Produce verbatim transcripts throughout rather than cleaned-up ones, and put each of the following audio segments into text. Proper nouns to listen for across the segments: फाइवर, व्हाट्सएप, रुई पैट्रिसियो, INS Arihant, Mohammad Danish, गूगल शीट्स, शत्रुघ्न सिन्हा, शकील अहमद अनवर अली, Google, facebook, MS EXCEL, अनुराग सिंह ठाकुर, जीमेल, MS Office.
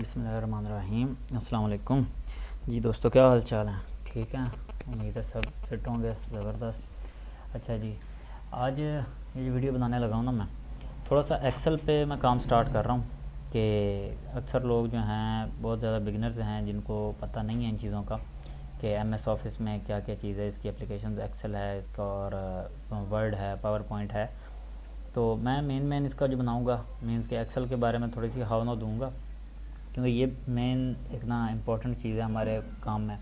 बिस्मिल्लाहिर्रहमानिर्रहीम। अस्सलाम वालेकुम जी दोस्तों, क्या हाल चाल है? ठीक है, उम्मीद है सब फिट होंगे ज़बरदस्त। अच्छा जी, आज ये वीडियो बनाने लगा हूँ ना, मैं थोड़ा सा एक्सेल पे मैं काम स्टार्ट कर रहा हूँ कि अक्सर लोग जो हैं बहुत ज़्यादा बिगनर्स हैं जिनको पता नहीं है इन चीज़ों का कि एम एस ऑफिस में क्या क्या चीज़ है, इसकी एप्लीकेशन एक्सेल है इसका, और वर्ड है, पावर पॉइंट है। तो मैं मेन मेन इसका जो बनाऊँगा मीन्स के एक्सेल के बारे में थोड़ी सी हाव ना दूँगा, क्योंकि ये मेन इतना इम्पोर्टेंट चीज़ है हमारे काम में।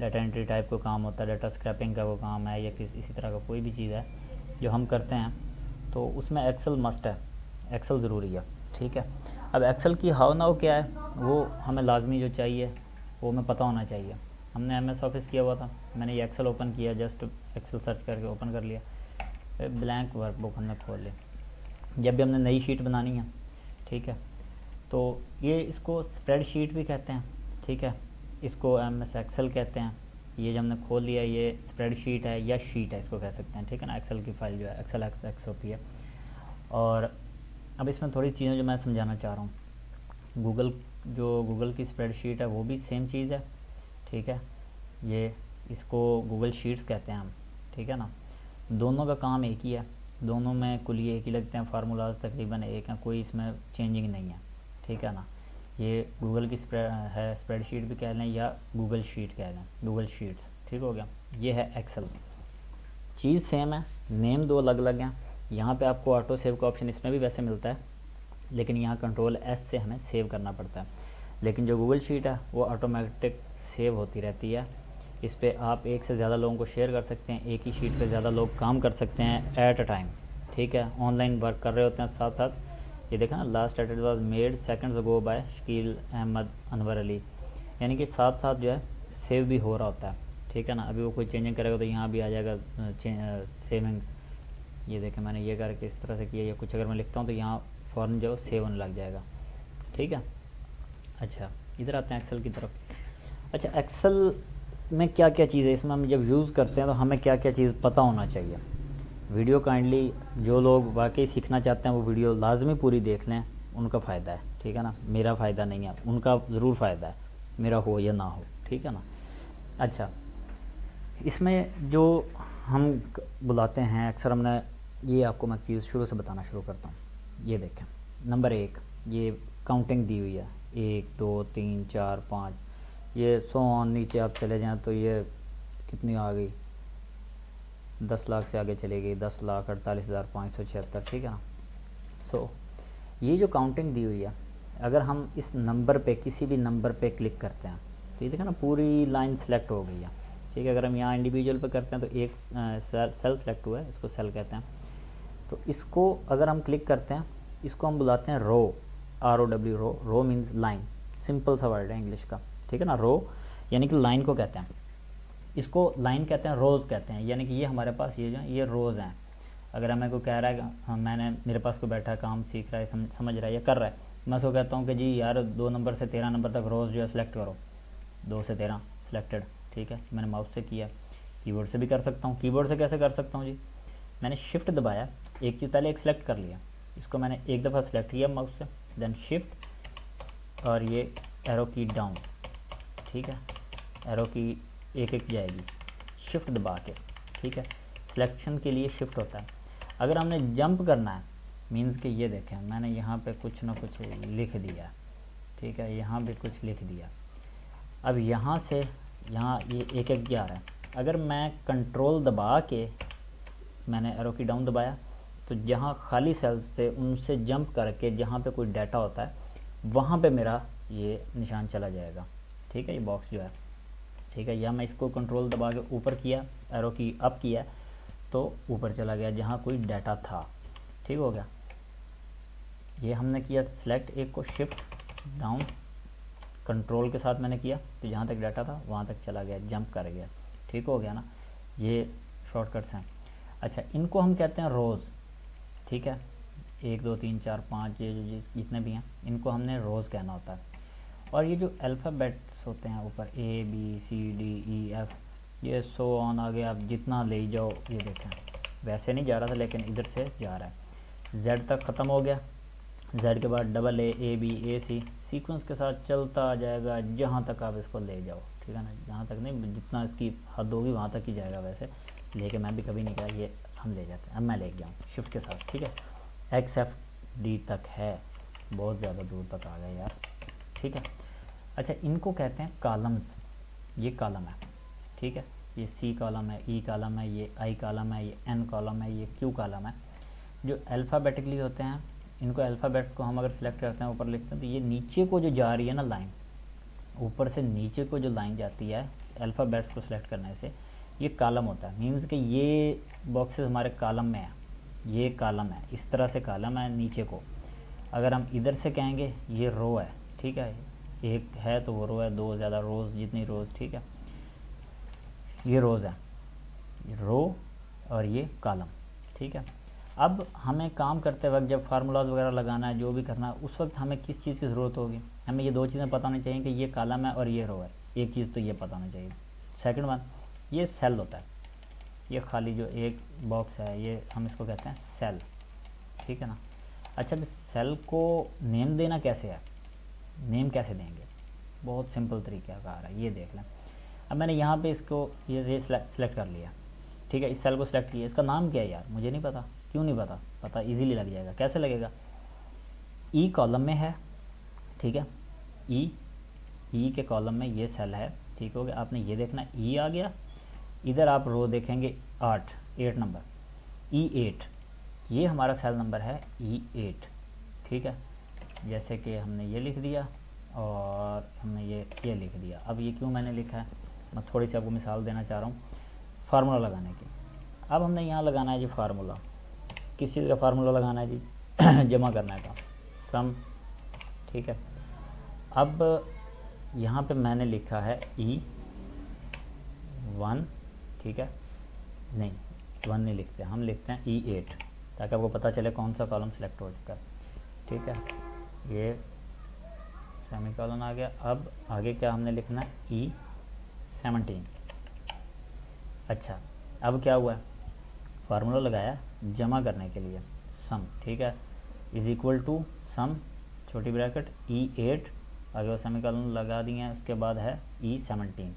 डाटा एंट्री टाइप का काम होता है, डाटा स्क्रैपिंग का वो काम है, या किसी इसी तरह का कोई भी चीज़ है जो हम करते हैं तो उसमें एक्सेल मस्ट है, एक्सेल ज़रूरी है। ठीक है, अब एक्सेल की हाव ना हो क्या है वो हमें लाजमी जो चाहिए वो हमें पता होना चाहिए। हमने एम एस ऑफिस किया हुआ था, मैंने ये एक्सेल ओपन किया, जस्ट एक्सेल सर्च करके ओपन कर लिया, ब्लैंक वर्कबुक हमने खोल लिया। जब भी हमने नई शीट बनानी है, ठीक है, तो ये इसको स्प्रेडशीट भी कहते हैं, ठीक है, इसको एम एस एक्सेल कहते हैं। ये जो हमने खोल लिया ये स्प्रेडशीट है या शीट है, इसको कह सकते हैं, ठीक है ना। एक्सेल की फाइल जो है एक्सेल एक्स एक्स होती है। और अब इसमें थोड़ी चीज़ें जो मैं समझाना चाह रहा हूँ, गूगल जो गूगल की स्प्रेडशीट है वो भी सेम चीज़ है, ठीक है, ये इसको गूगल शीट्स कहते हैं हम, ठीक है ना। दोनों का काम एक ही है, दोनों में कुलिए एक ही लगते हैं, फार्मूलाज तकरीबन एक हैं, कोई इसमें चेंजिंग नहीं है, ठीक है ना। ये गूगल की स्प्रेड है, स्प्रेडशीट भी कह लें या गूगल शीट कह लें, गूगल शीट्स, ठीक हो गया। ये है एक्सेल, चीज़ सेम है, नेम दो अलग अलग हैं। यहाँ पे आपको ऑटो सेव का ऑप्शन इसमें भी वैसे मिलता है, लेकिन यहाँ कंट्रोल एस से हमें सेव करना पड़ता है। लेकिन जो गूगल शीट है वो ऑटोमेटिक सेव होती रहती है। इस पर आप एक से ज़्यादा लोगों को शेयर कर सकते हैं, एक ही शीट पर ज़्यादा लोग काम कर सकते हैं एट अ टाइम, ठीक है। ऑनलाइन वर्क कर रहे होते हैं साथ साथ। ये देखा ना, last edit was made seconds ago by शकील अहमद अनवर अली, यानी कि साथ साथ जो है सेव भी हो रहा होता है, ठीक है ना। अभी वो कोई चेंजिंग करेगा तो यहाँ भी आ जाएगा सेविंग। ये देखें, मैंने ये करके इस तरह से किया, या कुछ अगर मैं लिखता हूँ तो यहाँ फ़ौरन जो सेव होने लग जाएगा, ठीक है। अच्छा, इधर आते हैं एक्सेल की तरफ। अच्छा, एक्सेल में क्या क्या चीज़ है, इसमें हम जब यूज़ करते हैं तो हमें क्या क्या चीज़ पता होना चाहिए। वीडियो काइंडली जो लोग वाकई सीखना चाहते हैं वो वीडियो लाजमी पूरी देख लें, उनका फ़ायदा है, ठीक है ना। मेरा फ़ायदा नहीं है, उनका ज़रूर फ़ायदा है, मेरा हो या ना हो, ठीक है ना। अच्छा, इसमें जो हम बुलाते हैं अक्सर, हमने ये आपको मैं चीज़ शुरू से बताना शुरू करता हूँ। ये देखें, नंबर एक, ये काउंटिंग दी हुई है, एक दो तीन चार पाँच, ये सौ ऑन नीचे आप चले जाएँ तो ये कितनी आ गई, दस लाख से आगे चले गई, दस लाख अड़तालीस हज़ार पाँच सौ छिहत्तर, ठीक है ना। सो so, ये जो काउंटिंग दी हुई है, अगर हम इस नंबर पे किसी भी नंबर पे क्लिक करते हैं तो ये देखा ना पूरी लाइन सेलेक्ट हो गई है, ठीक है। अगर हम यहाँ इंडिविजुअल पे करते हैं तो एक सेल सेलेक्ट हुआ है, इसको सेल कहते हैं। तो इसको अगर हम क्लिक करते हैं, इसको हम बुलाते हैं row, R O W, row. Row means line, simple सा वर्ड है इंग्लिश का, ठीक है ना। रो यानी कि लाइन को कहते हैं, इसको लाइन कहते हैं, रोज़ कहते हैं, यानी कि ये हमारे पास ये जो है ये रोज़ हैं। अगर हमें कोई कह रहा है कि मैंने मेरे पास कोई बैठा काम सीख रहा है, सम, समझ रहा है या कर रहा है, मैं उसको कहता हूँ कि जी यार दो नंबर से तेरह नंबर तक रोज़ जो है सिलेक्ट करो, दो से तेरह सिलेक्टेड, ठीक है। मैंने माउस से किया, कीबोर्ड से भी कर सकता हूँ। कीबोर्ड से कैसे कर सकता हूँ जी, मैंने शिफ्ट दबाया, एक चीज़ पहले एक सिलेक्ट कर लिया, इसको मैंने एक दफ़ा सिलेक्ट किया माउस से, देन शिफ्ट और ये एरो की डाउन, ठीक है, एरो की एक एक जाएगी शिफ्ट दबा के, ठीक है। सिलेक्शन के लिए शिफ्ट होता है। अगर हमने जंप करना है मींस कि ये देखें, मैंने यहाँ पे कुछ ना कुछ लिख दिया, ठीक है, यहाँ भी कुछ लिख दिया। अब यहाँ से यहाँ ये एक एक जा रहा है, अगर मैं कंट्रोल दबा के मैंने एरो की डाउन दबाया तो जहाँ खाली सेल्स थे उनसे जंप करके जहाँ पे कोई डाटा होता है वहाँ पे मेरा ये निशान चला जाएगा, ठीक है, ये बॉक्स जो है, ठीक है। या मैं इसको कंट्रोल दबा के ऊपर किया, एरो की अप किया तो ऊपर चला गया जहाँ कोई डाटा था, ठीक हो गया। ये हमने किया सिलेक्ट एक को, शिफ्ट डाउन कंट्रोल के साथ मैंने किया तो जहाँ तक डाटा था वहाँ तक चला गया, जंप कर गया, ठीक हो गया ना। ये शॉर्टकट्स हैं। अच्छा, इनको हम कहते हैं रोज़, ठीक है, एक दो तीन चार पाँच ये जो जितने भी हैं इनको हमने रोज़ कहना होता है। और ये जो अल्फ़ाबेट्स होते हैं ऊपर A B C D E F, ये सो ऑन आगे आप जितना ले जाओ, ये देखें वैसे नहीं जा रहा था लेकिन इधर से जा रहा है, जेड तक ख़त्म हो गया, जेड के बाद double A, A B, A C sequence के साथ चलता आ जाएगा जहाँ तक आप इसको ले जाओ, ठीक है ना। जहाँ तक नहीं, जितना इसकी हद होगी वहाँ तक ही जाएगा। वैसे लेके मैं भी कभी नहीं गया, ये हम ले जाते हैं। अब मैं ले गया हूँ शिफ्ट के साथ, ठीक है। एक्स एफ डी तक है, बहुत ज़्यादा दूर तक आ गए यार, ठीक है। अच्छा, इनको कहते हैं कॉलम्स। ये कॉलम है, ठीक है, ये सी कॉलम है, ई कॉलम है, ये आई कॉलम है, ये एन कॉलम है, ये क्यू कॉलम है। जो अल्फ़ाबेटिकली होते हैं, इनको अल्फ़ाबेट्स को हम अगर सिलेक्ट करते हैं, ऊपर लिखते हैं, तो ये नीचे को जो जा रही है ना लाइन, ऊपर से नीचे को जो लाइन जाती है अल्फ़ाबेट्स को सिलेक्ट करने से, ये कॉलम होता है। मीन्स कि ये बॉक्सेस हमारे कॉलम में है, ये कॉलम है, इस तरह से कॉलम है नीचे को। अगर हम इधर से कहेंगे ये रो है, ठीक है, एक है तो वो रो है, दो ज़्यादा रोज़, जितनी रोज़, ठीक है, ये रोज़ है, ये रो और ये कॉलम, ठीक है। अब हमें काम करते वक्त जब फार्मूलाज वगैरह लगाना है, जो भी करना है, उस वक्त हमें किस चीज़ की ज़रूरत होगी? हमें ये दो चीज़ें पता होनी चाहिए कि ये कॉलम है और ये रो है, एक चीज़ तो ये पता होनी चाहिए। सेकंड वन, ये सेल होता है, ये खाली जो एक बॉक्स है, ये हम इसको कहते हैं सेल, ठीक है ना। अच्छा, अब सेल को नेम देना कैसे है, नेम कैसे देंगे? बहुत सिंपल तरीका का आ रहा है, ये देख लें। अब मैंने यहाँ पे इसको ये ये सिलेक्ट कर लिया, ठीक है, इस सेल को सिलेक्ट किया। इसका नाम क्या है यार, मुझे नहीं पता। क्यों नहीं पता? पता इजीली लग जाएगा। कैसे लगेगा? ई कॉलम में है, ठीक है, ई ई के कॉलम में ये सेल है, ठीक हो गया। आपने ये देखना ई आ गया, इधर आप रो देखेंगे आठ, एट नंबर, ई एट, ये हमारा सेल नंबर है ई एट, ठीक है। जैसे कि हमने ये लिख दिया और हमने ये ये लिख दिया। अब ये क्यों मैंने लिखा है, मैं थोड़ी सी आपको मिसाल देना चाह रहा हूँ फार्मूला लगाने की। अब हमने यहाँ लगाना है जी फार्मूला, किस चीज़ का फार्मूला लगाना है जी जमा करना है, सम, ठीक है। अब यहाँ पे मैंने लिखा है ई वन, ठीक है, नहीं वन नहीं लिखते, हम लिखते हैं ई एट, ताकि आपको पता चले कौन सा कॉलम सेलेक्ट हो चुका है, ठीक है। ये सेमीकॉलन आ गया। अब आगे क्या हमने लिखना है, ई सेवनटीन। अच्छा, अब क्या हुआ है, फार्मूला लगाया जमा करने के लिए सम, ठीक है, इज इक्वल टू सम छोटी ब्रैकेट ई एट, आगे वो सेमीकॉलन लगा दिए हैं, उसके बाद है ई सेवनटीन।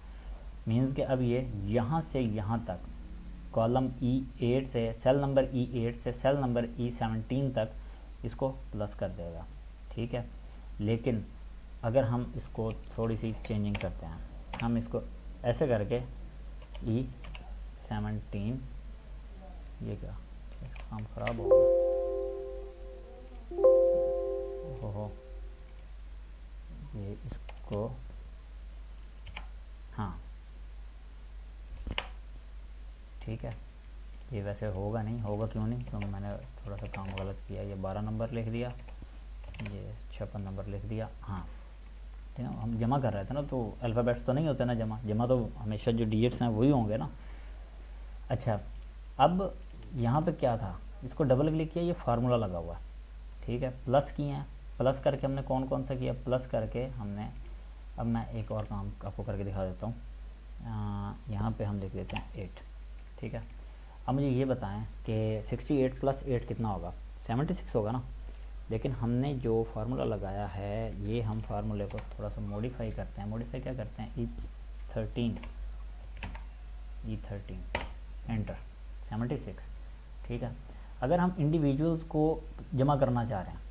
मीन्स कि अब ये यहाँ से यहाँ तक कॉलम ई एट से सेल नंबर ई एट से सेल नंबर ई सेवनटीन तक इसको प्लस कर देगा, ठीक है। लेकिन अगर हम इसको थोड़ी सी चेंजिंग करते हैं, हम इसको ऐसे करके ई सेवनटीन, ये क्या काम खराब होगा, ओहो, ये इसको, हाँ ठीक है, ये वैसे होगा नहीं, होगा क्यों नहीं, क्योंकि मैंने थोड़ा सा काम गलत किया। ये बारह नंबर लिख दिया, ये छप्पन नंबर लिख दिया, हाँ ठीक है। हम जमा कर रहे थे ना, तो अल्फ़ाबेट्स तो नहीं होते ना जमा, जमा तो हमेशा जो डिजिट्स हैं वही होंगे ना। अच्छा, अब यहाँ पे क्या था, इसको डबल क्लिक किया, ये फार्मूला लगा हुआ है, ठीक है, प्लस किए हैं, प्लस करके हमने कौन कौन सा किया, प्लस करके हमने, अब मैं एक और काम आपको करके दिखा देता हूँ। यहाँ पर हम लिख देते हैं एट, ठीक है। अब मुझे ये बताएं कि सिक्सटी एट प्लस एट कितना होगा, सेवेंटी सिक्स होगा ना। लेकिन हमने जो फार्मूला लगाया है, ये हम फार्मूले को थोड़ा सा मॉडिफाई करते हैं। मॉडिफाई क्या करते हैं, E thirteen, E thirteen enter seventy six, ठीक है। अगर हम इंडिविजुअल्स को जमा करना चाह रहे हैं,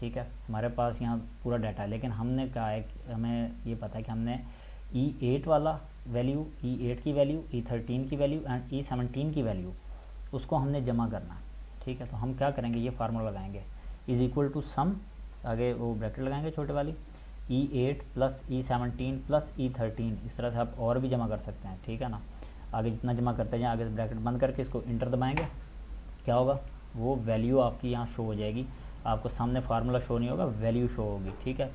ठीक है, हमारे पास यहाँ पूरा डाटा है, लेकिन हमने कहा है कि हमें ये पता है कि हमने ई एट वाला वैल्यू, ई एट की वैल्यू, ई थर्टीन की वैल्यू एंड ई सेवनटीन की वैल्यू, उसको हमने जमा करना है, ठीक है। तो हम क्या करेंगे, ये फार्मूला लगाएंगे इज़ इक्वल टू सम, आगे वो ब्रैकेट लगाएंगे छोटे वाली, E eight plus E seventeen plus E thirteen. इस तरह से आप और भी जमा कर सकते हैं, ठीक है ना। आगे जितना जमा करते हैं, आगे ब्रैकेट बंद करके इसको इंटर दबाएंगे, क्या होगा, वो वैल्यू आपकी यहाँ शो हो जाएगी, आपको सामने फार्मूला शो नहीं होगा, वैल्यू शो होगी, ठीक है।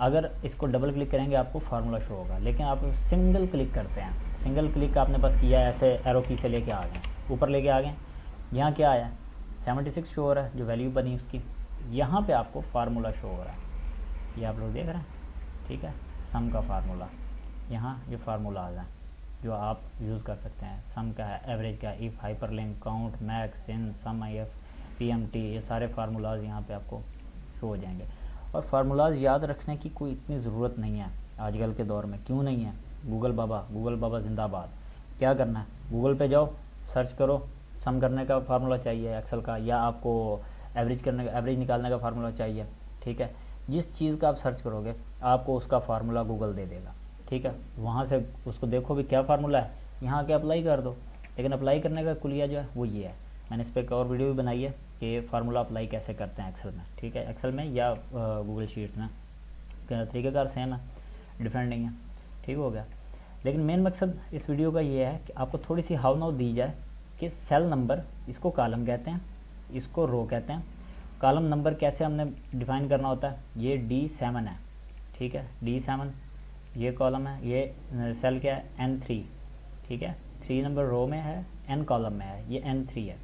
अगर इसको डबल क्लिक करेंगे आपको फार्मूला शो होगा, लेकिन आप सिंगल क्लिक करते हैं, सिंगल क्लिक आपने बस किया, ऐसे एरो की से लेके आ गए, ऊपर लेके आ गए, यहाँ क्या आया, सेवेंटी सिक्स शो हो रहा है, जो वैल्यू बनी उसकी, यहाँ पे आपको फार्मूला शो हो रहा है, ये आप लोग देख रहे हैं, ठीक है। सम का फार्मूला, यहाँ जो फार्मूलाज हैं जो आप यूज़ कर सकते हैं, सम का है, एवरेज का, if, hyperlink, count, max, in, sum, I F, P M T, ये सारे फार्मूलाज यहाँ पे आपको शो हो जाएंगे। और फार्मूलाज याद रखने की कोई इतनी ज़रूरत नहीं है आजकल के दौर में, क्यों नहीं है? गूगल बाबा, गूगल बाबा जिंदाबाद। क्या करना है, गूगल पे जाओ, सर्च करो, सम करने का फार्मूला चाहिए एक्सेल का, या आपको एवरेज करने का, एवरेज निकालने का फार्मूला चाहिए, ठीक है। जिस चीज़ का आप सर्च करोगे आपको उसका फार्मूला गूगल दे देगा, ठीक है। वहाँ से उसको देखो भी क्या फार्मूला है, यहाँ के अप्लाई कर दो। लेकिन अप्लाई करने का कुलिया जो है वो ये है, मैंने इस पर एक और वीडियो भी बनाई है कि फार्मूला अप्लाई कैसे करते हैं एक्सेल में, ठीक है, एक्सेल में या गूगल शीट्स में। तरीक़ेकार सेम है, डिफरेंट नहीं है, ठीक हो गया। लेकिन मेन मकसद इस वीडियो का ये है कि आपको थोड़ी सी हाउ नाउ दी जाए कि सेल नंबर, इसको कॉलम कहते हैं, इसको रो कहते हैं। कॉलम नंबर कैसे हमने डिफाइन करना होता है, ये डी सेवन है, ठीक है, डी सेवन ये कॉलम है, ये सेल क्या है, एन थ्री, ठीक है, थ्री नंबर रो में है, एन कॉलम में है, ये एन थ्री है।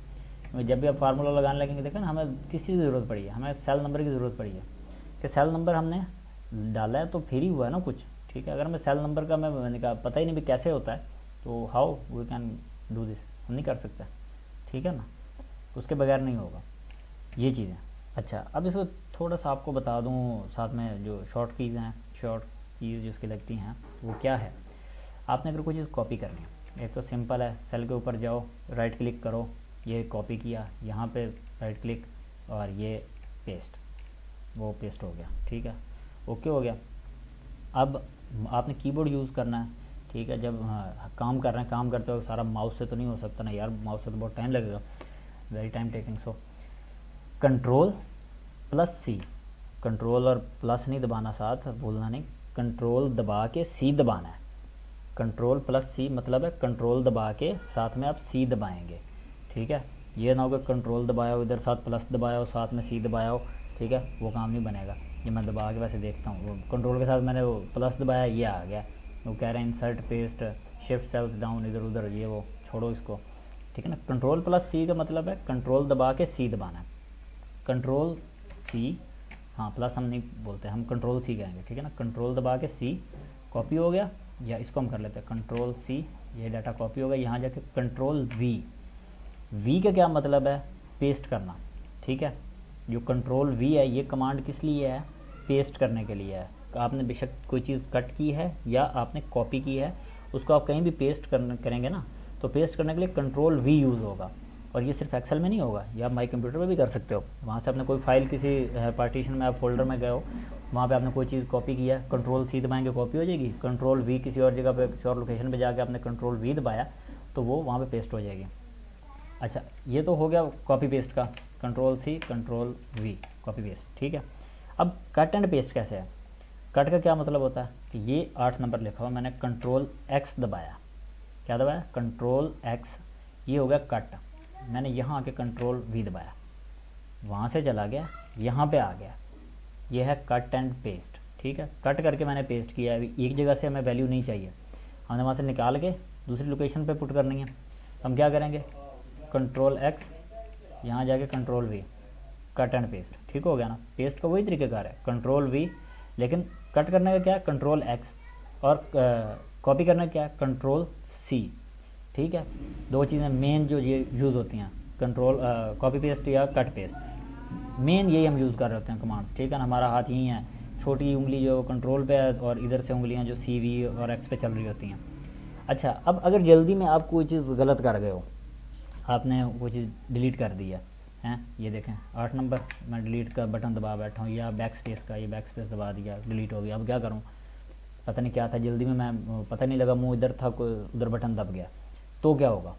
जब भी आप फार्मूला लगाने लगेंगे, देखो ना हमें किस चीज़ की ज़रूरत पड़ी है, हमें सेल नंबर की ज़रूरत पड़ी है कि सेल नंबर हमने डाला है तो फिर ही हुआ है ना कुछ, ठीक है। अगर मैं सेल नंबर का मैं मैंने कहा पता ही नहीं भी कैसे होता है, तो how we can do this, हम नहीं कर सकते, ठीक है ना, उसके बगैर नहीं होगा ये चीज़ें। अच्छा, अब इसको थोड़ा सा आपको बता दूं साथ में जो शॉर्ट कीज़ हैं, शॉर्ट कीज़ जिसकी लगती हैं वो क्या है। आपने अगर कोई चीज़ कॉपी करनी है, एक तो सिंपल है, सेल के ऊपर जाओ, राइट क्लिक करो, ये कॉपी किया, यहाँ पे राइट क्लिक और ये पेस्ट, वो पेस्ट हो गया, ठीक है, ओके हो गया। अब आपने कीबोर्ड यूज़ करना है, ठीक है, जब आ, काम कर रहे हैं, काम करते वक्त सारा माउस से तो नहीं हो सकता ना यार, माउस से तो बहुत टाइम लगेगा, very time taking. So control plus C, control और प्लस नहीं दबाना साथ, बोलना नहीं, कंट्रोल दबा के सी दबाना है। कंट्रोल प्लस सी मतलब है कंट्रोल दबा के साथ में आप सी दबाएंगे, ठीक है। ये ना होगा कंट्रोल दबाया हो इधर, साथ प्लस दबाया हो, साथ में सी दबाया हो, ठीक है, वो काम नहीं बनेगा। ये मैं दबा के वैसे देखता हूँ, कंट्रोल के साथ मैंने वो प्लस दबाया, ये आ गया, वो कह रहे हैं insert paste shift cells down इधर उधर, ये वो छोड़ो इसको, ठीक है ना। कंट्रोल प्लस सी का मतलब है कंट्रोल दबा के सी दबाना है, कंट्रोल सी, हाँ प्लस हम नहीं बोलते, हम कंट्रोल सी कहेंगे, ठीक है ना। कंट्रोल दबा के सी कॉपी हो गया, या इसको हम कर लेते हैं कंट्रोल सी, ये डाटा कॉपी हो गया। यहाँ जाके कंट्रोल वी, वी का क्या मतलब है, पेस्ट करना, ठीक है। जो कंट्रोल वी है ये कमांड किस लिए है, पेस्ट करने के लिए है। आपने बेशक कोई चीज़ कट की है या आपने कॉपी की है, उसको आप कहीं भी पेस्ट करेंगे ना, तो पेस्ट करने के लिए कंट्रोल वी यूज़ होगा। और ये सिर्फ एक्सेल में नहीं होगा, ये आप माई कंप्यूटर पे भी कर सकते हो। वहाँ से आपने कोई फाइल किसी पार्टीशन में, आप फोल्डर में गए हो, वहाँ पे आपने कोई चीज़ कॉपी किया, कंट्रोल सी दबाएंगे कॉपी हो जाएगी, कंट्रोल वी किसी और जगह पे, किसी और लोकेशन पे जाके आपने कंट्रोल वी दबाया तो वो वहाँ पे पेस्ट हो जाएगी। अच्छा, ये तो हो गया कॉपी पेस्ट का, control C control V copy paste, ठीक है। अब कट एंड पेस्ट कैसे है, कट का क्या मतलब होता है कि ये आठ नंबर लिखा हुआ, मैंने कंट्रोल एक्स दबाया, क्या दबाया, कंट्रोल एक्स, ये हो गया कट। मैंने यहाँ आके कंट्रोल वी दबाया, वहाँ से चला गया, यहाँ पे आ गया, यह है कट एंड पेस्ट, ठीक है। कट करके मैंने पेस्ट किया, अभी एक जगह से हमें वैल्यू नहीं चाहिए, हमने वहाँ से निकाल के दूसरी लोकेशन पे पुट करनी है। हम क्या करेंगे, कंट्रोल एक्स, यहाँ जाके control V, cut and paste, ठीक हो गया ना। पेस्ट का वही तरीक़ेकार है, कंट्रोल वी, लेकिन कट करने का क्या है, कंट्रोल एक्स, और कॉपी करने का क्या है, कंट्रोल सी, ठीक है। दो चीज़ें मेन जो ये यूज़ होती हैं, कंट्रोल कॉपी पेस्ट या कट पेस्ट, मेन यही हम यूज़ कर रहे होते हैं कमांड्स, ठीक है ना। हमारा हाथ यही है, छोटी उंगली जो कंट्रोल पे है और इधर से उंगलियां जो सी वी और एक्स पे चल रही होती हैं। अच्छा, अब अगर जल्दी में आप कोई चीज़ गलत कर गए हो, आपने कोई चीज़ डिलीट कर दी है, हैं ये देखें आठ नंबर, मैं डिलीट का बटन दबा बैठा हूँ, या बैक स्पेस का, ये बैक स्पेस दबा दिया, डिलीट हो गया। अब क्या करूँ, पता नहीं क्या था जल्दी में, मैं पता नहीं लगा, मुँह इधर था कोई उधर बटन दब गया, तो क्या होगा,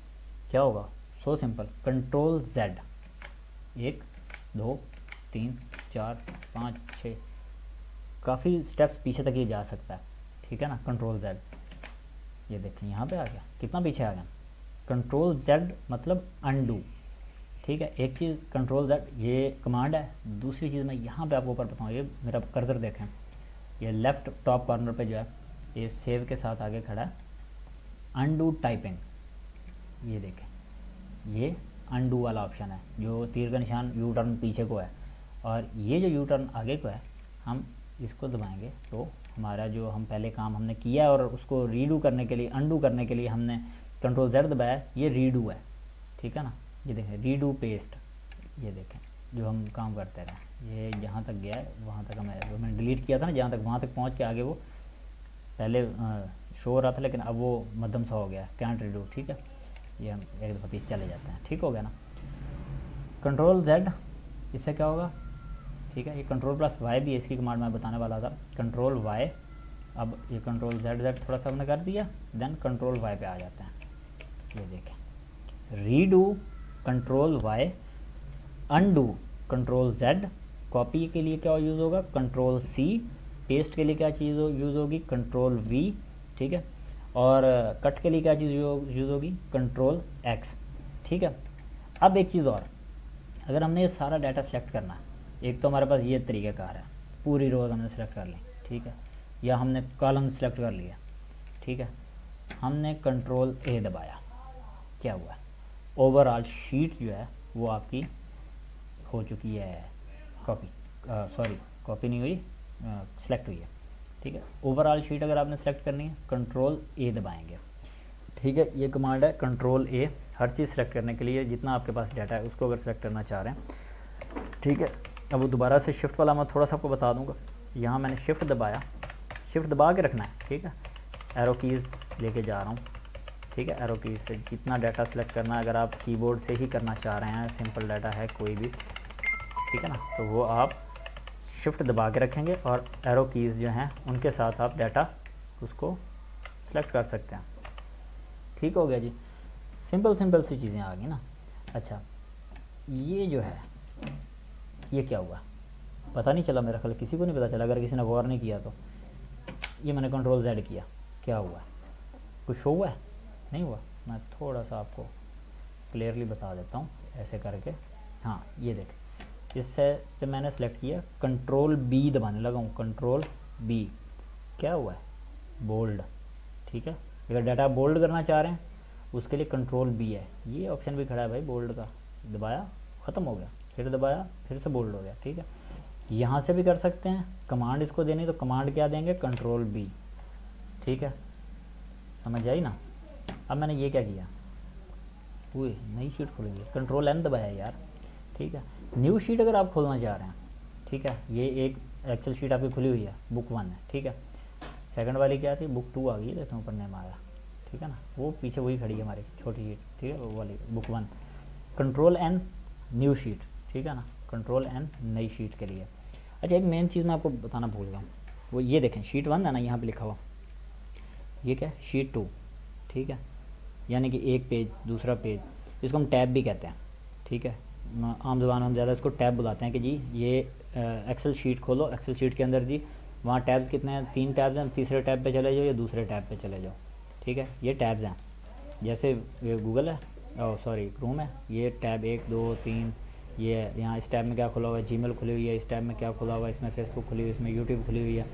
क्या होगा, सो सिंपल, कंट्रोल जेड, एक दो तीन चार पाँच छः, काफ़ी स्टेप्स पीछे तक ये जा सकता है, ठीक है ना। कंट्रोल जेड, ये देखें यहाँ पे आ गया, कितना पीछे आ गया, कंट्रोल जेड मतलब अनडू, ठीक है। एक चीज़ कंट्रोल जेड ये कमांड है, दूसरी चीज़ मैं यहाँ पे आपको ऊपर बताऊँ, ये मेरा कर्सर देखें, ये लेफ्ट टॉप कॉर्नर पे जो है ये सेव के साथ आगे खड़ा है, अनडू टाइपिंग, ये देखें ये अनडू वाला ऑप्शन है, जो तीर का निशान यू टर्न पीछे को है, और ये जो यू टर्न आगे को है, हम इसको दबाएंगे तो हमारा जो हम पहले काम हमने किया है, और उसको रीडू करने के लिए, अनडू करने के लिए हमने कंट्रोल जेड दबाया, ये रीडू है, ठीक है ना। ये देखें रीडू पेस्ट, ये देखें जो हम काम करते रहे। ये यहाँ तक गया है, वहाँ तक हमें जो मैंने डिलीट किया था ना, जहाँ तक वहाँ तक पहुँच के आगे वो पहले शो हो रहा था, लेकिन अब वो मध्यम सा हो गया, कैंट रिड्यू। ठीक है, ये हम एक दफ़ा पीछे चले जाते हैं। ठीक हो गया ना, कंट्रोल जेड, इससे क्या होगा? ठीक है, ये कंट्रोल प्लस वाई भी है, इसकी कमांड मैं बताने वाला था, कंट्रोल वाई। अब ये कंट्रोल जेड जेड थोड़ा सा हमने कर दिया, देन कंट्रोल वाई पे आ जाते हैं। ये देखें, redo control Y, undo control Z, copy के लिए क्या यूज़ होगा? कंट्रोल सी, पेस्ट के लिए क्या चीज़ यूज़ होगी? Control V. ठीक है, और कट के लिए क्या चीज़ यूज़ होगी? Control X. ठीक है, अब एक चीज़ और, अगर हमने ये सारा डाटा सेलेक्ट करना है, एक तो हमारे पास ये तरीक़ाकार है, पूरी रोज़ हमने सेलेक्ट कर ली, ठीक है, या हमने कॉलम सेलेक्ट कर लिया, ठीक है, हमने कंट्रोल ए दबाया, क्या हुआ? ओवरऑल शीट जो है वो आपकी हो चुकी है कॉपी, सॉरी कॉपी नहीं हुई, सेलेक्ट हुई है। ठीक है, ओवरऑल शीट अगर आपने सेलेक्ट करनी है, कंट्रोल ए दबाएंगे। ठीक है, ये कमांड है कंट्रोल ए, हर चीज़ सेलेक्ट करने के लिए, जितना आपके पास डाटा है उसको अगर सेलेक्ट करना चाह रहे हैं। ठीक है, अब वो दोबारा से शिफ्ट वाला मैं थोड़ा सा आपको बता दूंगा। यहाँ मैंने शिफ्ट दबाया, शिफ्ट दबा के रखना है, ठीक है, एरो कीज़ लेके जा रहा हूँ, ठीक है, एरो कीज़ से जितना डाटा सेलेक्ट करना है, अगर आप कीबोर्ड से ही करना चाह रहे हैं, सिंपल डाटा है कोई भी, ठीक है ना, तो वो आप शिफ्ट दबा के रखेंगे और एरो कीज़ जो हैं उनके साथ आप डाटा उसको सेलेक्ट कर सकते हैं। ठीक हो गया जी, सिंपल सिंपल सी चीज़ें आ गई ना। अच्छा, ये जो है ये क्या हुआ? पता नहीं चला, मेरा ख्याल किसी को नहीं पता चला, अगर किसी ने गौर नहीं किया तो। ये मैंने कंट्रोल जेड किया, क्या हुआ? कुछ हुआ है? नहीं हुआ। मैं थोड़ा सा आपको क्लियरली बता देता हूँ ऐसे करके। हाँ, ये देख, इससे पे मैंने सेलेक्ट किया, कंट्रोल बी दबाने लगा हूँ, कंट्रोल बी, क्या हुआ है? बोल्ड। ठीक है, अगर डाटा बोल्ड करना चाह रहे हैं उसके लिए कंट्रोल बी है, ये ऑप्शन भी खड़ा है भाई बोल्ड का, दबाया ख़त्म हो गया, फिर दबाया फिर से बोल्ड हो गया। ठीक है, यहाँ से भी कर सकते हैं, कमांड इसको देनी तो कमांड क्या देंगे? Control B. ठीक है, समझ आई ना। अब मैंने ये क्या किया? ओए, नई शीट खोलेंगे, कंट्रोल एन दबाया यार। ठीक है, न्यू शीट अगर आप खोलना चाह रहे हैं, ठीक है, ये एक एक्चुअल शीट आपकी खुली हुई है, बुक वन है, ठीक है, सेकेंड वाली क्या थी? बुक टू आ गई, लेकिन ऊपर नेम आया, ठीक है ना, वो पीछे वही खड़ी है हमारी छोटी शीट, ठीक है, वो वाली book one. Control N new sheet, ठीक है ना, कंट्रोल एन नई शीट के लिए। अच्छा, एक मेन चीज़ मैं आपको बताना भूल गया हूँ, वो ये देखें, शीट वन है ना, यहाँ पे लिखा हुआ, ये क्या है? Sheet two. ठीक है, यानी कि एक पेज, दूसरा पेज, इसको हम टैब भी कहते हैं, ठीक है, आम जबान हम ज़्यादा इसको टैब बुलाते हैं कि जी ये एक्सेल शीट खोलो, एक्सेल शीट के अंदर जी वहाँ टैब्स कितने हैं? तीन टैब्स हैं, तीसरे टैब पर चले जाओ या दूसरे टैब पर चले जाओ। ठीक है, ये टैब्स हैं, जैसे गूगल है, और सॉरी क्रोम है, ये टैब एक दो तीन, ये यहाँ इस टैब में क्या खुला हुआ है? जीमेल खुली हुई है, इस टैब में क्या खुला हुआ है? इसमें फेसबुक खुली हुई है, इसमें यूट्यूब खुली हुई है,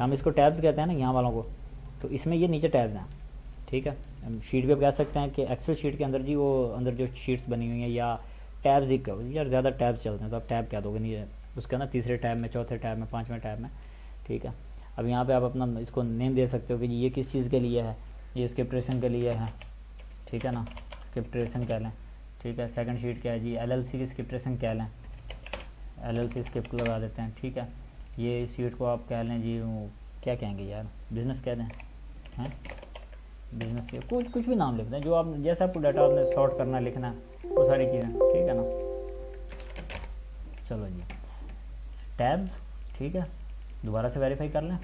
हम इसको टैब्स कहते हैं ना, यहाँ वालों को, तो इसमें ये नीचे टैब्स हैं। ठीक है, हम शीट भी कह सकते हैं कि एक्सेल शीट के अंदर जी वो अंदर जो शीट्स बनी हुई हैं, या टैब्स ही कहो यार, ज़्यादा टैब्स चलते हैं तो आप टैब क्या दोगे, नहीं उसके अंदर तीसरे टैब में, चौथे टैब में, पाँचवें टैब में। ठीक है, अब यहाँ पर आप अपना इसको नेम दे सकते हो कि ये किस चीज़ के लिए है, ये स्क्रिप्टेशन के लिए है, ठीक है ना, स्क्रिप्टेशन कह लें। ठीक है, सेकंड शीट क्या है जी? एलएलसी की स्क्रिप्टेशन कह लें, एलएलसी स्क्रिप्ट लगा देते हैं। ठीक है, ये शीट को आप कह लें जी, क्या कहेंगे यार, बिजनेस कह दें, हैं बिजनेस के कुछ कुछ भी नाम लिख दें, जो आप जैसा आपको डाटा आपने सॉर्ट करना, लिखना, वो सारी चीज़ें। ठीक है ना, चलो जी, टैब्स। ठीक है, दोबारा से वेरीफाई कर लें,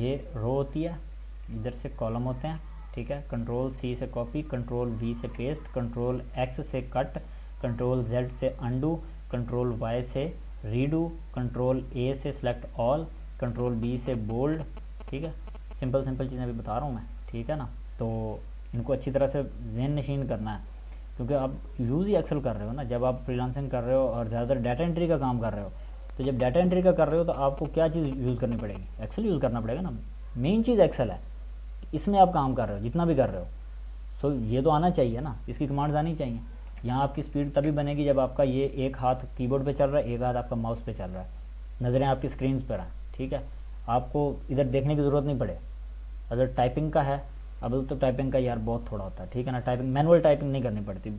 ये रो होती है, इधर से कॉलम होते हैं। ठीक है, कंट्रोल सी से कॉपी, कंट्रोल वी से पेस्ट, कंट्रोल एक्स से कट, कंट्रोल जेड से अंडू, कंट्रोल वाई से रीडू, कंट्रोल ए से सेलेक्ट ऑल, कंट्रोल बी से बोल्ड। ठीक है, सिंपल सिंपल चीज़ें भी बता रहा हूँ मैं, ठीक है ना, तो इनको अच्छी तरह से ज़हन नशीन करना है, क्योंकि आप यूज़ ही एक्सेल कर रहे हो ना, जब आप फ्रीलांसिंग कर रहे हो और ज़्यादातर डाटा एंट्री का काम कर रहे हो, तो जब डाटा एंट्री का कर रहे हो तो आपको क्या चीज़ यूज़ करनी पड़ेगी? एक्सेल यूज़ करना पड़ेगा ना, मेन चीज़ एक्सेल है, इसमें आप काम कर रहे हो जितना भी कर रहे हो, सो so, ये तो आना चाहिए ना, इसकी कमांड्स आनी चाहिए। यहाँ आपकी स्पीड तभी बनेगी जब आपका ये एक हाथ कीबोर्ड पे चल रहा है, एक हाथ आपका माउस पे चल रहा है, नज़रें आपकी स्क्रीन पर हैं। ठीक है, आपको इधर देखने की ज़रूरत नहीं पड़े। अगर टाइपिंग का है, अब तो टाइपिंग का यार बहुत थोड़ा होता है, ठीक है ना, टाइपिंग मैनुअल टाइपिंग नहीं करनी पड़ती,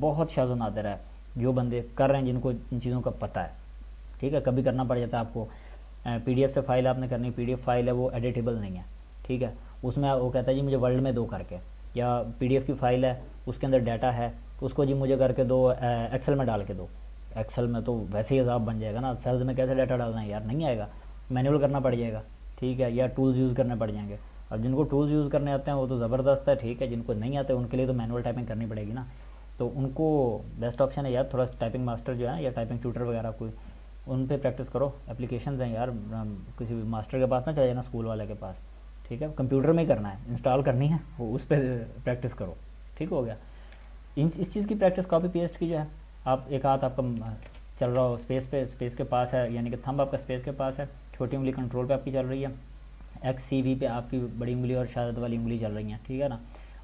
बहुत शाजन आते रहा है, जो बंदे कर रहे हैं, जिनको इन चीज़ों का पता है, ठीक है। कभी करना पड़ जाता है आपको, पीडीएफ से फाइल आपने करनी, पीडीएफ फाइल है वो एडिटेबल नहीं है, ठीक है। उसमें वो कहता है जी मुझे वर्ल्ड में दो करके, या पीडीएफ की फाइल है उसके अंदर डाटा है उसको जी मुझे करके दो, एक्सेल में डाल के दो। एक्सेल में तो वैसे ही हिसाब बन जाएगा ना, सेल्स में कैसे डाटा डालना है यार, नहीं आएगा, मैनुअल करना पड़ जाएगा, ठीक है, या टूल्स यूज़ करने पड़ जाएंगे। अब जिनको टूल्स यूज़ करने आते हैं वो तो ज़बरदस्त है, ठीक है, जिनको नहीं आते उनके लिए तो मैनुअल टाइपिंग करनी पड़ेगी ना, तो उनको बेस्ट ऑप्शन है यार थोड़ा टाइपिंग मास्टर जो है या टाइपिंग ट्यूटर वगैरह कोई, उन पे प्रैक्टिस करो। एप्लीकेशंस हैं यार, किसी भी मास्टर के पास ना चले जाना, स्कूल वाले के पास, ठीक है, कंप्यूटर में ही करना है, इंस्टॉल करनी है वो, उस पर प्रैक्टिस करो, ठीक हो गया। इन इस चीज़ की प्रैक्टिस कॉपी पेस्ट की जो है, आप एक हाथ आपका चल रहा हो स्पेस पे, स्पेस के पास है, यानी कि थंब आपका स्पेस के पास है, छोटी उंगली कंट्रोल पे आपकी चल रही है, एक्स सी वी पे आपकी बड़ी उंगली और शादत वाली उंगली चल रही हैं, ठीक है ना,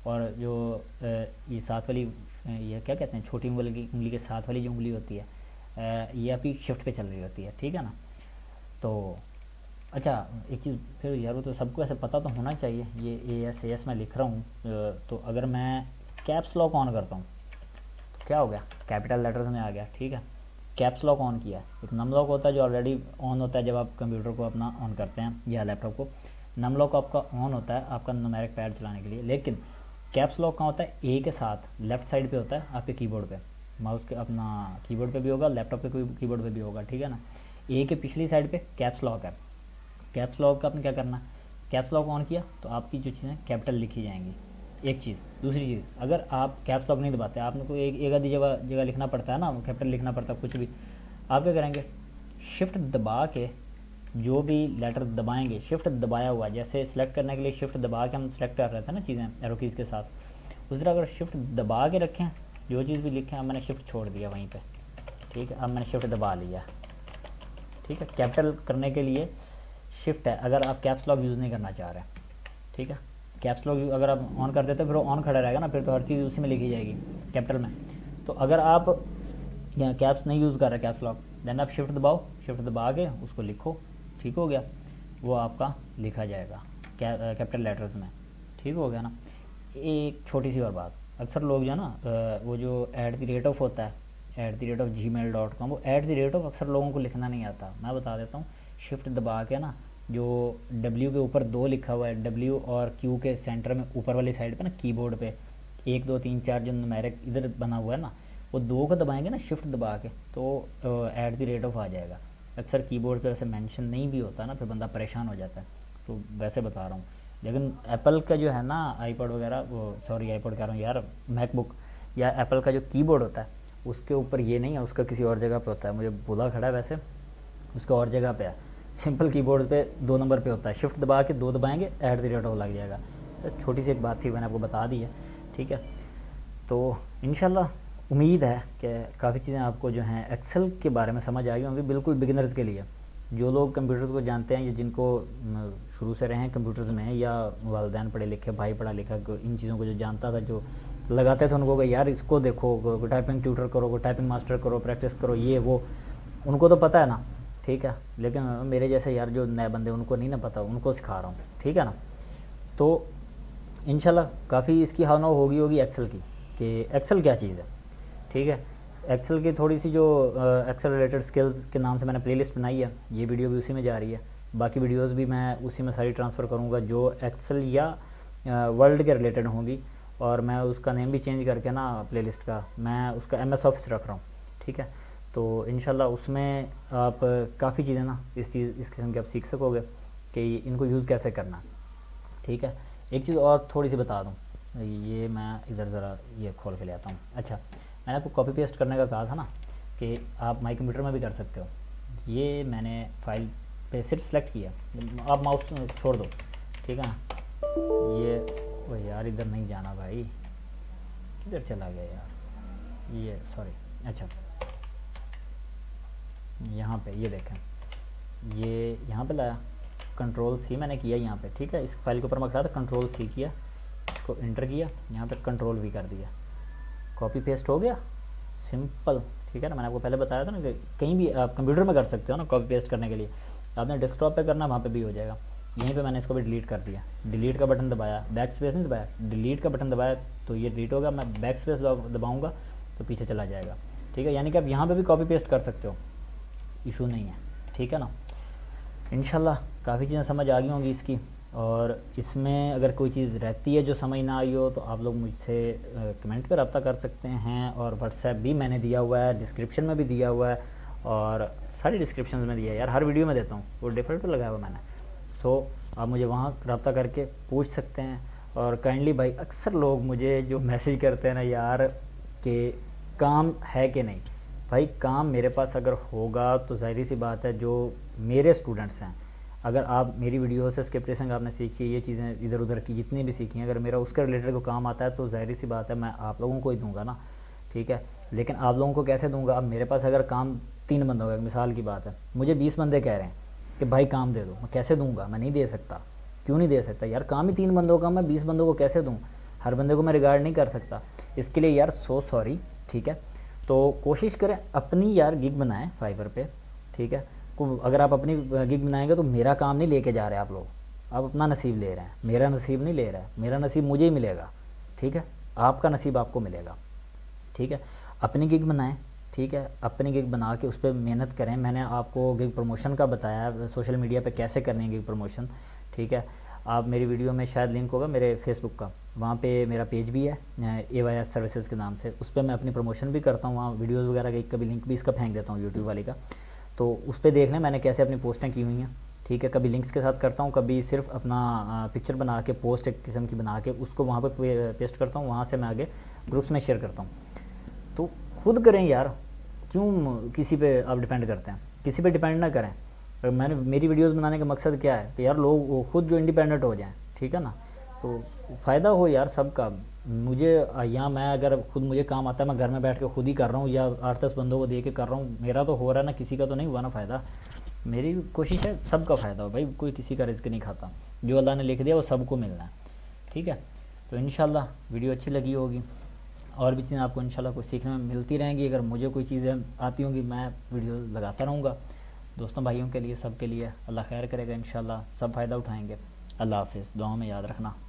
और जो ये साथ वाली, ये क्या कहते हैं, छोटी उंगली की उंगली के साथ वाली जो उंगली होती है ये आपकी शिफ्ट पे चल रही होती है, ठीक है ना। तो अच्छा एक चीज़ फिर यार, वो तो सबको ऐसे पता तो होना चाहिए, ये ए एस ए एस मैं लिख रहा हूँ, तो अगर मैं कैप्स लॉक ऑन करता हूँ तो क्या हो गया, कैपिटल लेटर्स में आ गया, ठीक है। कैप्स लॉक ऑन किया, एक नम लॉक होता है जो ऑलरेडी ऑन होता है जब आप कंप्यूटर को अपना ऑन करते हैं या लैपटॉप को, नम लॉक आपका ऑन होता है आपका न्यूमेरिक पैड चलाने के लिए, लेकिन कैप्स लॉक कहाँ होता है, ए के साथ लेफ्ट साइड पे होता है आपके कीबोर्ड पे, माउस के अपना कीबोर्ड पे भी होगा, लैपटॉप के कीबोर्ड पे भी होगा, ठीक है ना। ए के पिछली साइड पे कैप्स लॉक है, कैप्स लॉक का आपने क्या करना है, कैप्स लॉक ऑन किया तो आपकी जो चीज़ें कैपिटल लिखी जाएंगी, एक चीज़। दूसरी चीज़, अगर आप कैप्स लॉक नहीं दबाते, आपने कोई एक एक आधी जगह जगह लिखना पड़ता है ना, कैपिटल लिखना पड़ता है कुछ भी, आप क्या करेंगे, शिफ्ट दबा के जो भी लेटर दबाएंगे, शिफ्ट दबाया हुआ, जैसे सिलेक्ट करने के लिए शिफ्ट दबा के हम सिलेक्ट कर रहे थे ना चीज़ें एरो कीज़ के साथ, उस तरह अगर शिफ्ट दबा के रखें जो चीज़ भी लिखें, अब मैंने शिफ्ट छोड़ दिया वहीं पे, ठीक है, अब मैंने शिफ्ट दबा लिया, ठीक है। कैपिटल करने के लिए शिफ्ट है, अगर आप कैप्स लॉक यूज़ नहीं करना चाह रहे, ठीक है, कैप्स लॉक अगर आप ऑन कर देते फिर वो ऑन खड़ा रहेगा ना, फिर तो हर चीज़ उसी में लिखी जाएगी कैपिटल में। तो अगर आप कैप्स नहीं यूज़ कर रहे कैप्स लॉक, देन आप शिफ्ट दबाओ, शिफ्ट दबा के उसको लिखो, ठीक हो गया, वो आपका लिखा जाएगा कैपिटल लेटर्स में, ठीक हो गया ना। एक छोटी सी और बात, अक्सर लोग जो है ना वो जो एट द रेट ऑफ होता है, at the rate of Gmail dot com, वो एट द रेट ऑफ अक्सर लोगों को लिखना नहीं आता, मैं बता देता हूँ, शिफ्ट दबा के ना जो डब्ल्यू के ऊपर दो लिखा हुआ है, डब्ल्यू और क्यू के सेंटर में ऊपर वाली साइड पे ना कीबोर्ड पे एक दो तीन चार जो न्यूमेरिक इधर बना हुआ है ना, वो दो को दबाएंगे ना शिफ्ट दबा के, तो एट द रेट ऑफ आ जाएगा। अक्सर कीबोर्ड पे वैसे मेंशन नहीं भी होता ना, फिर बंदा परेशान हो जाता है, तो वैसे बता रहा हूँ। लेकिन एप्पल का जो है ना आईपॉड वगैरह, वो सॉरी आईपॉड कह रहा हूँ यार, मैकबुक या एप्पल का जो कीबोर्ड होता है उसके ऊपर ये नहीं है, उसका किसी और जगह पे होता है, मुझे बुला खड़ा है वैसे, उसका और जगह पे है, सिंपल कीबोर्ड पे दो नंबर पे होता है, शिफ्ट दबा के दो दबाएंगे एट द रेट ऑफ लग जाएगा। तो छोटी सी एक बात थी, मैंने आपको बता दी है, ठीक है। तो इंशाल्लाह उम्मीद है कि काफ़ी चीज़ें आपको जो हैं एक्सेल के बारे में समझ आ गई होंगी, बिल्कुल बिगिनर्स के लिए, जो लोग कंप्यूटर्स को जानते हैं या जिनको शुरू से रहे हैं कंप्यूटर्स में, या वालदैन पढ़े लिखे, भाई पढ़ा लिखा, इन चीज़ों को जो जानता था, जो लगाते थे उनको यार इसको देखो, टाइपिंग ट्यूटर करो, टाइपिंग मास्टर करो, प्रैक्टिस करो, ये वो, उनको तो पता है ना, ठीक है। लेकिन मेरे जैसे यार जो नए बंदे उनको नहीं ना पता, उनको सिखा रहा हूँ, ठीक है ना। तो इंशाल्लाह काफ़ी इसकी हाव भाव होगी होगी एक्सेल की, कि एक्सेल क्या चीज़ है, ठीक है। एक्सेल की थोड़ी सी जो एक्सेल रिलेटेड स्किल्स के नाम से मैंने प्लेलिस्ट बनाई है, ये वीडियो भी उसी में जा रही है, बाकी वीडियोस भी मैं उसी में सारी ट्रांसफ़र करूँगा जो एक्सेल या वर्ल्ड के रिलेटेड होंगी, और मैं उसका नेम भी चेंज करके ना प्लेलिस्ट का, मैं उसका एम एस ऑफिस रख रहा हूँ, ठीक है। तो इंशाल्लाह उसमें आप काफ़ी चीज़ें ना इस चीज़ इस किस्म की आप सीख सकोगे कि इनको यूज़ कैसे करना, ठीक है। एक चीज़ और थोड़ी सी बता दूँ, ये मैं इधर ज़रा ये खोल के ले आता हूँ। अच्छा, मैंने आपको कॉपी पेस्ट करने का कहा था ना, कि आप माई कंप्यूटर में भी कर सकते हो। ये मैंने फाइल पे सिर्फ सेलेक्ट किया, आप माउस छोड़ दो, ठीक है। ये ओ यार इधर नहीं जाना भाई, किधर चला गया यार, ये सॉरी। अच्छा यहाँ पे ये देखें, ये यहाँ पे लाया, कंट्रोल सी मैंने किया यहाँ पे, ठीक है। इस फाइल के ऊपर मैं खड़ा था, कंट्रोल सी किया, इसको इंटर किया, यहाँ पे कंट्रोल वी कर दिया, कॉपी पेस्ट हो गया, सिंपल, ठीक है ना। मैंने आपको पहले बताया था ना कि कहीं भी आप कंप्यूटर में कर सकते हो ना, कॉपी पेस्ट करने के लिए आपने डेस्कटॉप पे करना, वहाँ पे भी हो जाएगा। यहीं पे मैंने इसको भी डिलीट कर दिया, डिलीट का बटन दबाया, बैक स्पेस नहीं दबाया, डिलीट का बटन दबाया तो ये डिलीट होगा, मैं बैक स्पेस दबाऊँगा तो पीछे चला जाएगा। ठीक है, यानी कि आप यहाँ पे भी कॉपी पेस्ट कर सकते हो, इशू नहीं है, ठीक है ना। इंशाल्लाह काफ़ी चीज़ें समझ आ गई होंगी इसकी, और इसमें अगर कोई चीज़ रहती है जो समझ ना आई हो तो आप लोग मुझसे कमेंट पर रब्ता कर सकते हैं, और व्हाट्सएप भी मैंने दिया हुआ है, डिस्क्रिप्शन में भी दिया हुआ है, और सारी डिस्क्रिप्शन में दिया है यार, हर वीडियो में देता हूँ, वो डिफरेंट पर लगाया हुआ मैंने, सो आप मुझे वहाँ रब्ता करके पूछ सकते हैं। और काइंडली भाई, अक्सर लोग मुझे जो मैसेज करते हैं ना यार कि काम है कि नहीं, भाई काम मेरे पास अगर होगा तो जाहिर सी बात है जो मेरे स्टूडेंट्स हैं, अगर आप मेरी वीडियो से स्क्रिप्ट रेसिंग आपने सीखी, ये चीज़ें इधर उधर की जितनी भी सीखी हैं, अगर मेरा उसके रिलेटेड को काम आता है तो जाहिर सी बात है मैं आप लोगों को ही दूंगा ना, ठीक है। लेकिन आप लोगों को कैसे दूंगा, अब मेरे पास अगर काम तीन बंदा होगा, मिसाल की बात है, मुझे बीस बंदे कह रहे हैं कि भाई काम दे दो, मैं कैसे दूँगा, मैं नहीं दे सकता। क्यों नहीं दे सकता यार, काम ही तीन बंदों का, मैं बीस बंदों को कैसे दूँ, हर बंदे को मैं रिगार्ड नहीं कर सकता, इसके लिए यार सो सॉरी, ठीक है। तो कोशिश करें अपनी यार गिग बनाएं फाइवर पे, ठीक है। अगर आप अपनी गिग बनाएंगे तो मेरा काम नहीं लेके जा रहे आप लोग, आप अपना नसीब ले रहे हैं, मेरा नसीब नहीं ले रहा है, मेरा नसीब मुझे ही मिलेगा, ठीक है, आपका नसीब आपको मिलेगा, ठीक है। अपनी गिग बनाएं, ठीक है, अपनी गिग बना के उस पर मेहनत करें। मैंने आपको गिग प्रमोशन का बताया, सोशल मीडिया पे कैसे करनी है गिग प्रमोशन, ठीक है। आप मेरी वीडियो में शायद लिंक होगा मेरे फेसबुक का, वहाँ पे मेरा पेज भी है ए वाई एस सर्विसेज के नाम से, उस पर मैं अपनी प्रमोशन भी करता हूँ, वहाँ वीडियोज़ वगैरह का कभी लिंक भी इसका फेंक देता हूँ यूट्यूब वाले का, तो उस पर देख लें मैंने कैसे अपनी पोस्टें की हुई हैं, ठीक है। कभी लिंक्स के साथ करता हूँ, कभी सिर्फ अपना पिक्चर बना के पोस्ट एक किस्म की बना के उसको वहाँ पर पेस्ट करता हूँ, वहाँ से मैं आगे ग्रुप्स में शेयर करता हूँ। तो खुद करें यार, क्यों किसी पे आप डिपेंड करते हैं, किसी पे डिपेंड ना करें। अगर मैंने मेरी वीडियोस बनाने का मकसद क्या है कि यार लोग खुद जो इंडिपेंडेंट हो जाएं, ठीक है ना, तो फ़ायदा हो यार सबका। मुझे या मैं अगर खुद मुझे काम आता है मैं घर में बैठ के खुद ही कर रहा हूँ या आठ दस बंदों को दे के कर रहा हूँ, मेरा तो हो रहा है ना, किसी का तो नहीं हुआ ना फ़ायदा। मेरी कोशिश है सबका फ़ायदा हो भाई, कोई किसी का रिस्क नहीं खाता, जो अल्लाह ने लिख दिया वो सबको मिलना है, ठीक है। तो इंशाल्लाह वीडियो अच्छी लगी होगी, और भी चीज़ें आपको इंशाल्लाह कुछ सीखने में मिलती रहेंगी। अगर मुझे कोई चीज़ें आती होंगी मैं वीडियो लगाता रहूँगा। दोस्तों भाइयों के लिए, सब के लिए अल्लाह खैर करेगा इंशाल्लाह, सब फ़ायदा उठाएंगे। अल्लाह हाफिज़, दुआ में याद रखना।